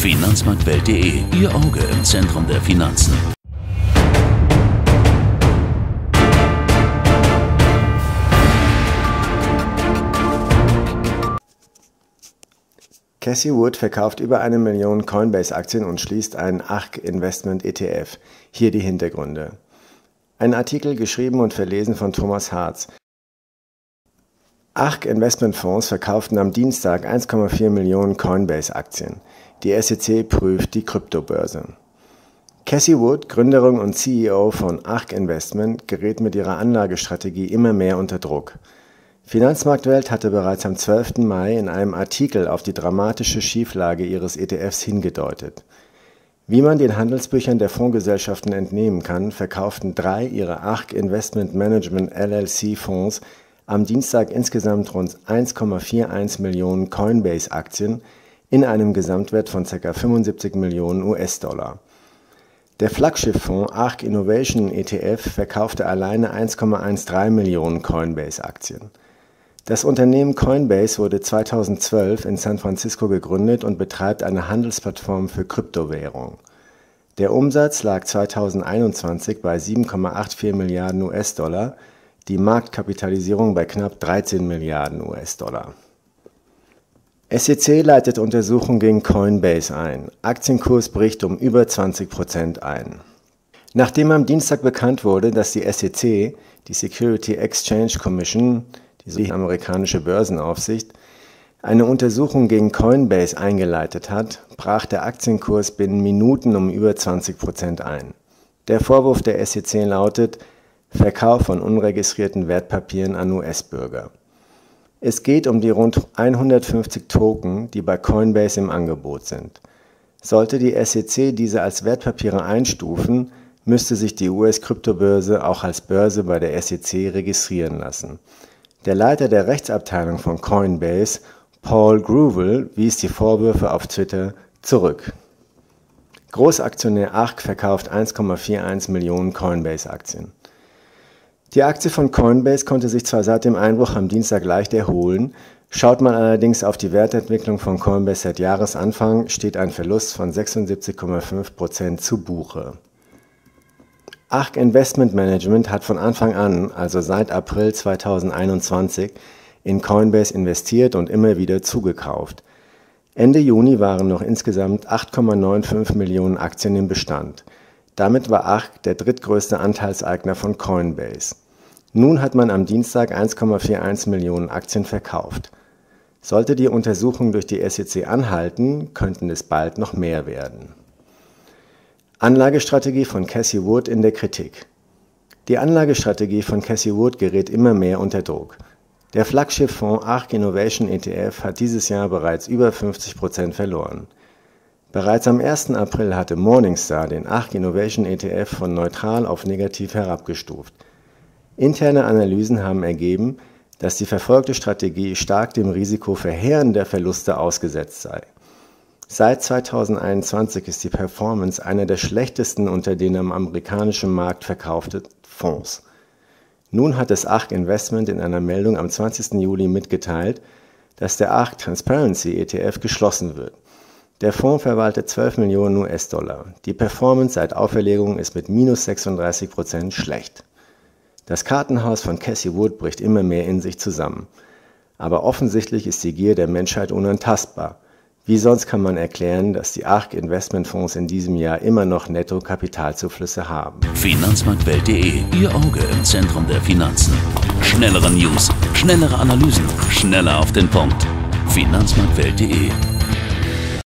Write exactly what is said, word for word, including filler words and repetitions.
Finanzmarktwelt punkt de, Ihr Auge im Zentrum der Finanzen. Cathie Wood verkauft über eine Million Coinbase-Aktien und schließt einen A R K Investment E T F. Hier die Hintergründe. Ein Artikel geschrieben und verlesen von Thomas Hartz. A R K Investmentfonds verkauften am Dienstag eins Komma vier Millionen Coinbase-Aktien. Die S E C prüft die Kryptobörse. Cathie Wood, Gründerin und C E O von A R K Investment, gerät mit ihrer Anlagestrategie immer mehr unter Druck. Finanzmarktwelt hatte bereits am zwölften Mai in einem Artikel auf die dramatische Schieflage ihres E T Fs hingedeutet. Wie man den Handelsbüchern der Fondsgesellschaften entnehmen kann, verkauften drei ihrer A R K Investment Management L L C Fonds am Dienstag insgesamt rund eins Komma vier eins Millionen Coinbase-Aktien in einem Gesamtwert von ca. fünfundsiebzig Millionen U S-Dollar. Der Flaggschifffonds A R K Innovation E T F verkaufte alleine eins Komma dreizehn Millionen Coinbase-Aktien. Das Unternehmen Coinbase wurde zweitausendzwölf in San Francisco gegründet und betreibt eine Handelsplattform für Kryptowährungen. Der Umsatz lag zweitausendeinundzwanzig bei sieben Komma acht vier Milliarden U S-Dollar, die Marktkapitalisierung bei knapp dreizehn Milliarden U S-Dollar. S E C leitet Untersuchung gegen Coinbase ein. Aktienkurs bricht um über zwanzig Prozent ein. Nachdem am Dienstag bekannt wurde, dass die S E C, die Security Exchange Commission, die amerikanische Börsenaufsicht, eine Untersuchung gegen Coinbase eingeleitet hat, brach der Aktienkurs binnen Minuten um über zwanzig Prozent ein. Der Vorwurf der S E C lautet Verkauf von unregistrierten Wertpapieren an U S-Bürger. Es geht um die rund hundertfünfzig Token, die bei Coinbase im Angebot sind. Sollte die S E C diese als Wertpapiere einstufen, müsste sich die U S-Kryptobörse auch als Börse bei der S E C registrieren lassen. Der Leiter der Rechtsabteilung von Coinbase, Paul Grewal, wies die Vorwürfe auf Twitter zurück. Großaktionär A R K verkauft eins Komma vier eins Millionen Coinbase-Aktien. Die Aktie von Coinbase konnte sich zwar seit dem Einbruch am Dienstag leicht erholen, schaut man allerdings auf die Wertentwicklung von Coinbase seit Jahresanfang, steht ein Verlust von sechsundsiebzig Komma fünf Prozent zu Buche. A R K Investment Management hat von Anfang an, also seit April zweitausendeinundzwanzig, in Coinbase investiert und immer wieder zugekauft. Ende Juni waren noch insgesamt acht Komma neun fünf Millionen Aktien im Bestand. Damit war A R K der drittgrößte Anteilseigner von Coinbase. Nun hat man am Dienstag eins Komma vier eins Millionen Aktien verkauft. Sollte die Untersuchung durch die S E C anhalten, könnten es bald noch mehr werden. Anlagestrategie von Cathie Wood in der Kritik. Die Anlagestrategie von Cathie Wood gerät immer mehr unter Druck. Der Flaggschifffonds A R K Innovation E T F hat dieses Jahr bereits über fünfzig Prozent verloren. Bereits am ersten April hatte Morningstar den A R K Innovation E T F von neutral auf negativ herabgestuft. Interne Analysen haben ergeben, dass die verfolgte Strategie stark dem Risiko verheerender Verluste ausgesetzt sei. Seit zweitausendeinundzwanzig ist die Performance einer der schlechtesten unter den am amerikanischen Markt verkauften Fonds. Nun hat das A R K Investment in einer Meldung am zwanzigsten Juli mitgeteilt, dass der A R K Transparency E T F geschlossen wird. Der Fonds verwaltet zwölf Millionen U S-Dollar. Die Performance seit Auferlegung ist mit minus sechsunddreißig Prozent schlecht. Das Kartenhaus von Cathie Wood bricht immer mehr in sich zusammen. Aber offensichtlich ist die Gier der Menschheit unantastbar. Wie sonst kann man erklären, dass die A R K Investmentfonds in diesem Jahr immer noch Netto-Kapitalzuflüsse haben? Finanzmarktwelt punkt de, Ihr Auge im Zentrum der Finanzen. Schnellere News, schnellere Analysen, schneller auf den Punkt. Finanzmarktwelt punkt de